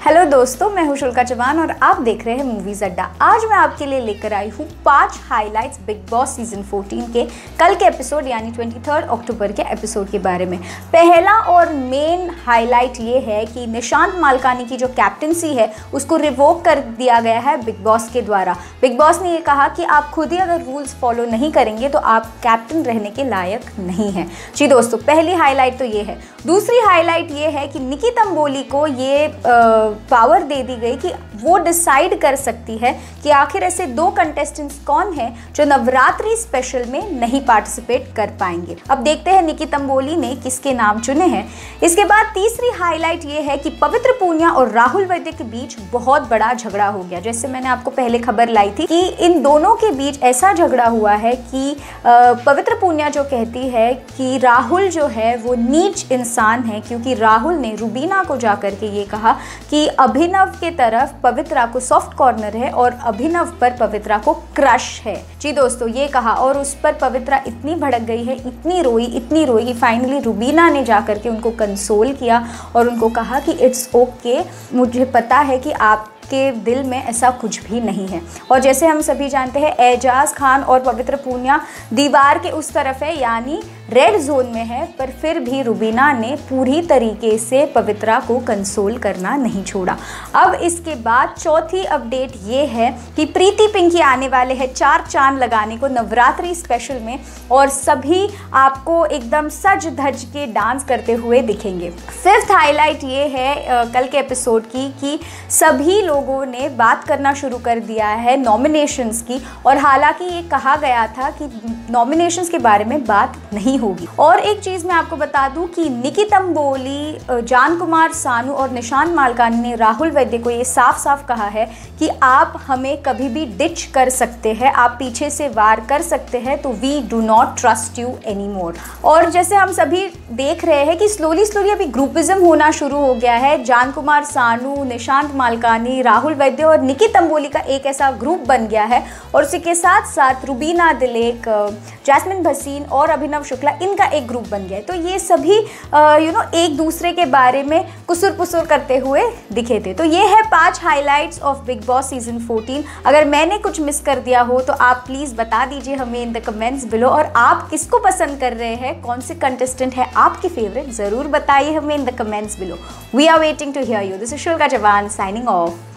Hello दोस्तों, मैं हूं शुल्का चौहान और आप देख रहे हैं मूवीज अड्डा। आज मैं आपके लिए लेकर आई हूं 5 हाइलाइट्स बिग बॉस सीजन 14 के कल के एपिसोड यानी 23 अक्टूबर के एपिसोड के बारे में। पहला और मेन हाईलाइट ये है कि निशांत मालकानी की जो कैप्टनसी है उसको रिवोक कर दिया गया है बिग बॉस के द्वारा। बिग बॉस ने ये कहा कि आप खुद ही अगर रूल्स फॉलो नहीं करेंगे तो आप कैप्टन रहने के लायक नहीं हैं। जी दोस्तों, पहली हाईलाइट तो ये है। दूसरी हाईलाइट ये है कि निकी तम्बोली को ये पावर दे दी गई कि वो डिसाइड कर सकती है कि आखिर ऐसे 2 कंटेस्टेंट्स कौन हैं जो नवरात्रि स्पेशल में नहीं पार्टिसिपेट कर पाएंगे। अब देखते हैं निकी तम्बोली ने किसके नाम चुने हैं। इसके बाद तीसरी हाईलाइट ये है कि पवित्र पूनिया और राहुल वैद्य के बीच बहुत बड़ा झगड़ा हो गया। जैसे मैंने आपको पहले खबर लाई थी कि इन दोनों के बीच ऐसा झगड़ा हुआ है कि पवित्र पूनिया जो कहती है कि राहुल जो है वो नीच इंसान है, क्योंकि राहुल ने रुबीना को जाकर के ये कहा कि अभिनव के तरफ पवित्रा को सॉफ्ट कॉर्नर है और अभिनव पर पवित्रा को क्रश है। जी दोस्तों, ये कहा और उस पर पवित्रा इतनी भड़क गई है, इतनी रोई कि फाइनली रुबीना ने जाकर के उनको कंसोल किया और उनको कहा कि इट्स ओके, मुझे पता है कि आप के दिल में ऐसा कुछ भी नहीं है। और जैसे हम सभी जानते हैं एजाज खान और पवित्र पूनिया दीवार के उस तरफ है यानी रेड जोन में है, पर फिर भी रुबीना ने पूरी तरीके से पवित्रा को कंसोल करना नहीं छोड़ा। अब इसके बाद चौथी अपडेट ये है कि प्रीति पिंकी आने वाले हैं 4 चांद लगाने को नवरात्रि स्पेशल में और सभी आपको एकदम सज धज के डांस करते हुए दिखेंगे। 5th हाईलाइट ये है कल के एपिसोड की कि सभी लोगों ने बात करना शुरू कर दिया है नॉमिनेशंस की, और हालांकि ये कहा गया था कि नॉमिनेशंस के बारे में बात नहीं होगी। और एक चीज़ मैं आपको बता दूं कि निकी तम्बोली, जानकुमार, सानु और निशांत मालकानी ने राहुल वैद्य को ये साफ साफ कहा है कि आप हमें कभी भी डिच कर सकते हैं, आप पीछे से वार कर सकते हैं, तो we do not trust you any more. और जैसे हम सभी देख रहे हैं कि स्लोली अभी ग्रुपिज्म होना शुरू हो गया है। जानकुमार, सानु, निशांत मालकानी, राहुल वैद्य और निकी तम्बोली का एक ऐसा ग्रुप बन गया है और उसके साथ साथ रुबीना दिलेक, जैस्मिन भसीन और अभिनव शुक्ला, इनका एक ग्रुप बन गया है। तो ये सभी एक दूसरे के बारे में कुसुर करते हुए दिखे थे। तो ये है 5 highlights of big boss season 14। अगर मैंने कुछ मिस कर दिया हो तो आप प्लीज़ बता दीजिए हमें इन द कमेंट्स बिलो, और आप किसको पसंद कर रहे हैं, कौन से कंटेस्टेंट है आपकी फेवरेट, ज़रूर बताइए हमें in the comments below. We are waiting to hear you. This is शुल्का Chauhan signing of.